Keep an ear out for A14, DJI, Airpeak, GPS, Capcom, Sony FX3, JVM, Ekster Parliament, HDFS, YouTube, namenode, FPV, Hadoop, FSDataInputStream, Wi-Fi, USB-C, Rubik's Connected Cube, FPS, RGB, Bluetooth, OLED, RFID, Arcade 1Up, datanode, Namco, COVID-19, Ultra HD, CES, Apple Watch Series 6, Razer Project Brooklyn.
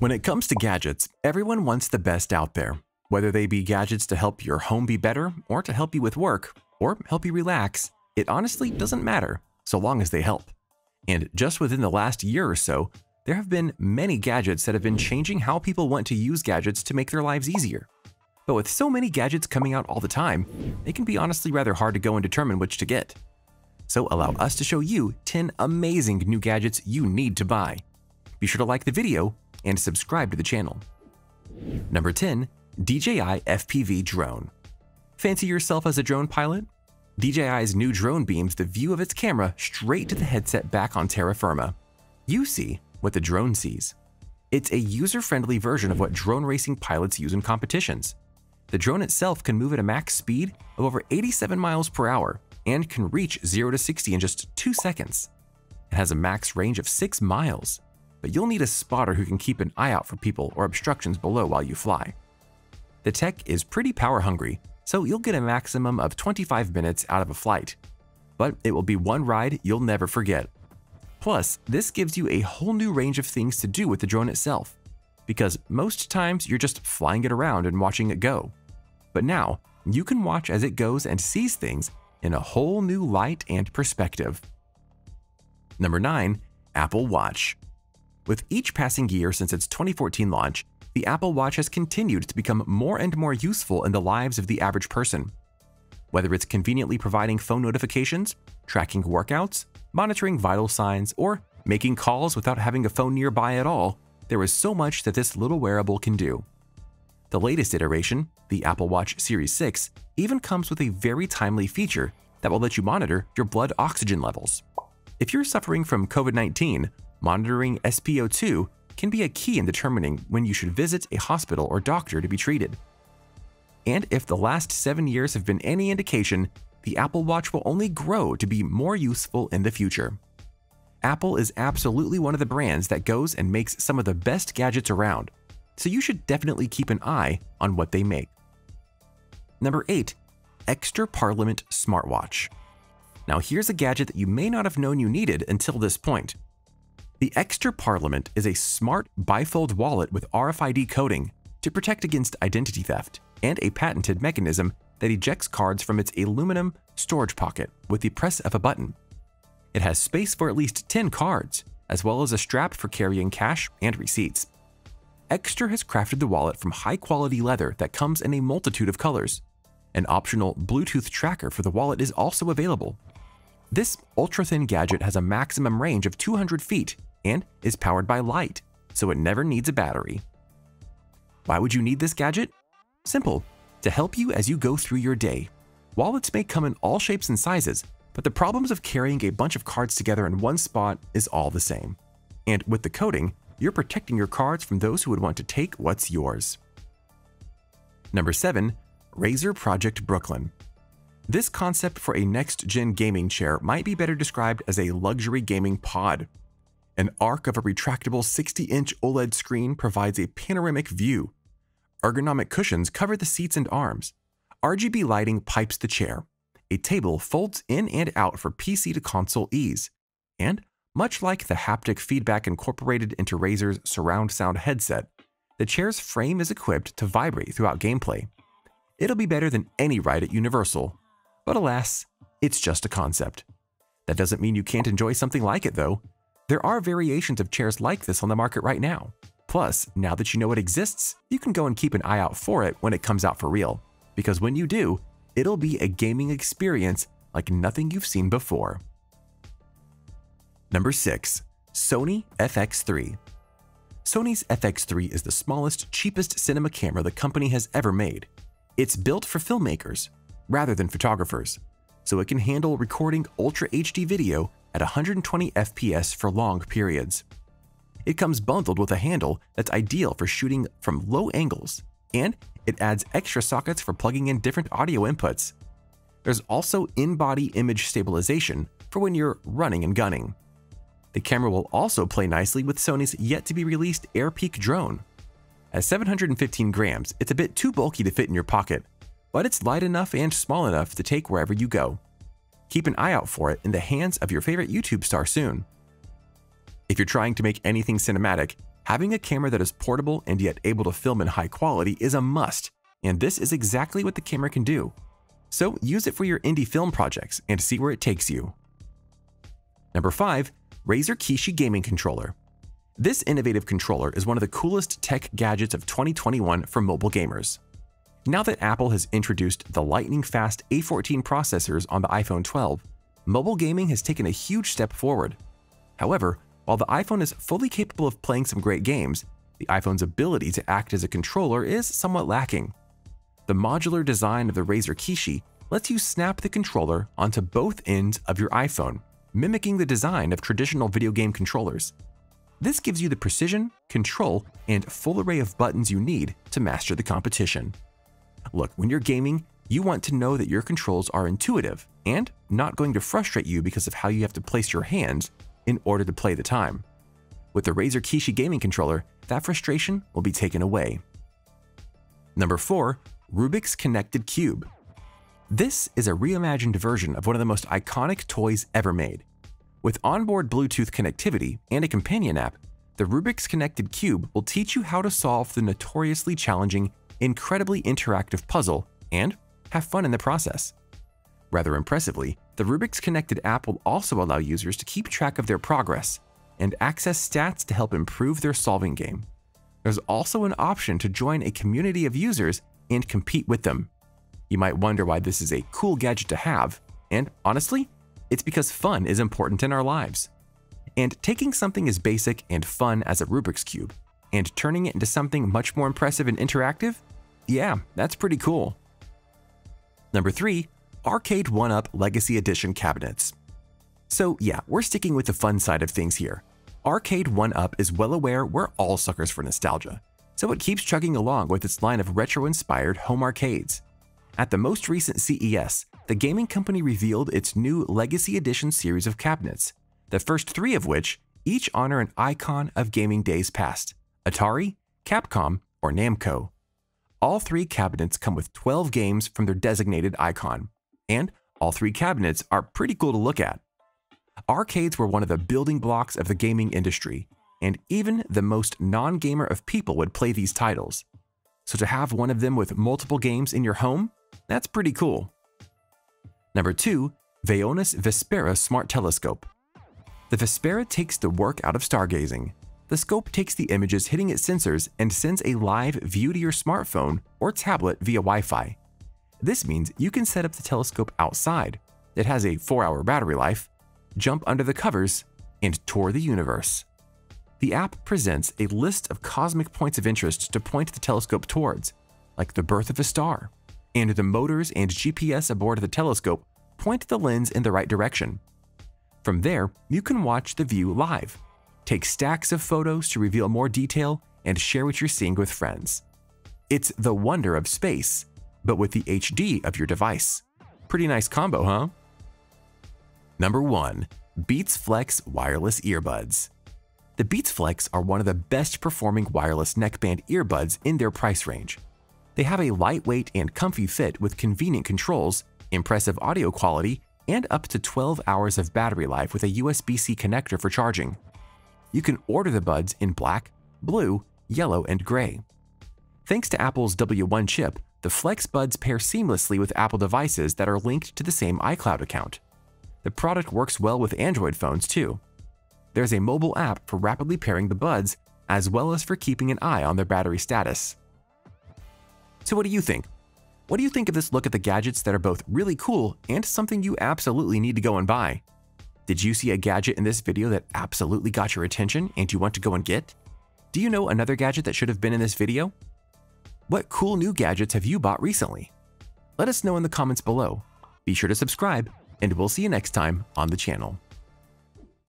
When it comes to gadgets, everyone wants the best out there. Whether they be gadgets to help your home be better, or to help you with work, or help you relax, it honestly doesn't matter, so long as they help. And just within the last year or so, there have been many gadgets that have been changing how people want to use gadgets to make their lives easier. But with so many gadgets coming out all the time, it can be honestly rather hard to go and determine which to get. So allow us to show you 10 amazing new gadgets you need to buy. Be sure to like the video and subscribe to the channel. Number 10. DJI FPV Drone. Fancy yourself as a drone pilot? DJI's new drone beams the view of its camera straight to the headset back on terra firma. You see what the drone sees. It's a user-friendly version of what drone racing pilots use in competitions. The drone itself can move at a max speed of over 87 miles per hour and can reach 0 to 60 in just 2 seconds. It has a max range of 6 miles, but you'll need a spotter who can keep an eye out for people or obstructions below while you fly. The tech is pretty power hungry, so you'll get a maximum of 25 minutes out of a flight, but it will be one ride you'll never forget. Plus, this gives you a whole new range of things to do with the drone itself, because most times you're just flying it around and watching it go. But now, you can watch as it goes and sees things in a whole new light and perspective. Number 9. Apple Watch. With each passing year since its 2014 launch, the Apple Watch has continued to become more and more useful in the lives of the average person. Whether it's conveniently providing phone notifications, tracking workouts, monitoring vital signs, or making calls without having a phone nearby at all, there is so much that this little wearable can do. The latest iteration, the Apple Watch Series 6, even comes with a very timely feature that will let you monitor your blood oxygen levels. If you're suffering from COVID-19, monitoring SpO2 can be a key in determining when you should visit a hospital or doctor to be treated. And if the last 7 years have been any indication, the Apple Watch will only grow to be more useful in the future. Apple is absolutely one of the brands that goes and makes some of the best gadgets around, so you should definitely keep an eye on what they make. Number 8. Ekster Parliament Smartwatch. Now here's a gadget that you may not have known you needed until this point. The Ekster Parliament is a smart bifold wallet with RFID coding to protect against identity theft and a patented mechanism that ejects cards from its aluminum storage pocket with the press of a button. It has space for at least 10 cards, as well as a strap for carrying cash and receipts. Ekster has crafted the wallet from high-quality leather that comes in a multitude of colors. An optional Bluetooth tracker for the wallet is also available. This ultra-thin gadget has a maximum range of 200 feet and is powered by light, so it never needs a battery. Why would you need this gadget? Simple, to help you as you go through your day. Wallets may come in all shapes and sizes, but the problems of carrying a bunch of cards together in one spot is all the same. And with the coding, you're protecting your cards from those who would want to take what's yours. Number 7. Razer Project Brooklyn. This concept for a next-gen gaming chair might be better described as a luxury gaming pod. An arc of a retractable 60-inch OLED screen provides a panoramic view. Ergonomic cushions cover the seats and arms. RGB lighting pipes the chair. A table folds in and out for PC to console ease. And much like the haptic feedback incorporated into Razer's surround sound headset, the chair's frame is equipped to vibrate throughout gameplay. It'll be better than any ride at Universal, but alas, it's just a concept. That doesn't mean you can't enjoy something like it, though. There are variations of chairs like this on the market right now. Plus, now that you know it exists, you can go and keep an eye out for it when it comes out for real, because when you do, it'll be a gaming experience like nothing you've seen before. Number 6. Sony FX3. Sony's FX3 is the smallest, cheapest cinema camera the company has ever made. It's built for filmmakers rather than photographers, so it can handle recording Ultra HD video at 120 FPS for long periods. It comes bundled with a handle that's ideal for shooting from low angles, and it adds extra sockets for plugging in different audio inputs. There's also in-body image stabilization for when you're running and gunning. The camera will also play nicely with Sony's yet-to-be-released Airpeak drone. At 715 grams, it's a bit too bulky to fit in your pocket, but it's light enough and small enough to take wherever you go. Keep an eye out for it in the hands of your favorite YouTube star soon. If you're trying to make anything cinematic, Having a camera that is portable and yet able to film in high quality is a must, and this is exactly what the camera can do. So use it for your indie film projects and see where it takes you. Number 5. Razer Kishi Gaming Controller. This innovative controller is one of the coolest tech gadgets of 2021 for mobile gamers. Now that Apple has introduced the lightning-fast A14 processors on the iPhone 12, mobile gaming has taken a huge step forward. However, while the iPhone is fully capable of playing some great games, the iPhone's ability to act as a controller is somewhat lacking. The modular design of the Razer Kishi lets you snap the controller onto both ends of your iPhone, mimicking the design of traditional video game controllers. This gives you the precision, control, and full array of buttons you need to master the competition. Look, when you're gaming, you want to know that your controls are intuitive and not going to frustrate you because of how you have to place your hands in order to play the time. With the Razer Kishi Gaming Controller, that frustration will be taken away. Number 4. Rubik's Connected Cube. This is a reimagined version of one of the most iconic toys ever made. With onboard Bluetooth connectivity and a companion app, the Rubik's Connected Cube will teach you how to solve the notoriously challenging, incredibly interactive puzzle and have fun in the process. Rather impressively, the Rubik's Connected app will also allow users to keep track of their progress and access stats to help improve their solving game. There's also an option to join a community of users and compete with them. You might wonder why this is a cool gadget to have, and honestly, it's because fun is important in our lives. And taking something as basic and fun as a Rubik's Cube and turning it into something much more impressive and interactive? Yeah, that's pretty cool. Number 3. Arcade 1Up Legacy Edition Cabinets. So yeah, we're sticking with the fun side of things here. Arcade 1Up is well aware we're all suckers for nostalgia, so it keeps chugging along with its line of retro-inspired home arcades. At the most recent CES, the gaming company revealed its new Legacy Edition series of cabinets, the first 3 of which each honor an icon of gaming days past: Atari, Capcom, or Namco. All 3 cabinets come with 12 games from their designated icon, and all 3 cabinets are pretty cool to look at. Arcades were one of the building blocks of the gaming industry, and even the most non-gamer of people would play these titles. So to have one of them with multiple games in your home? That's pretty cool. Number 2. Vaonis Vespera Smart Telescope. The Vespera takes the work out of stargazing. The scope takes the images hitting its sensors and sends a live view to your smartphone or tablet via Wi-Fi. This means you can set up the telescope outside. It has a 4-hour battery life. Jump under the covers and tour the universe. The app presents a list of cosmic points of interest to point the telescope towards, like the birth of a star, and the motors and GPS aboard the telescope point the lens in the right direction. From there, you can watch the view live, take stacks of photos to reveal more detail, and share what you're seeing with friends. It's the wonder of space, but with the HD of your device. Pretty nice combo, huh? Number 1. Beats Flex Wireless Earbuds. The Beats Flex are one of the best performing wireless neckband earbuds in their price range. They have a lightweight and comfy fit with convenient controls, impressive audio quality, and up to 12 hours of battery life with a USB-C connector for charging. You can order the buds in black, blue, yellow, and gray. Thanks to Apple's W1 chip, the Flex Buds pair seamlessly with Apple devices that are linked to the same iCloud account. The product works well with Android phones too. There's a mobile app for rapidly pairing the buds, as well as for keeping an eye on their battery status. So what do you think? What do you think of this look at the gadgets that are both really cool and something you absolutely need to go and buy? Did you see a gadget in this video that absolutely got your attention and you want to go and get? Do you know another gadget that should have been in this video? What cool new gadgets have you bought recently? Let us know in the comments below. Be sure to subscribe, and we'll see you next time on the channel.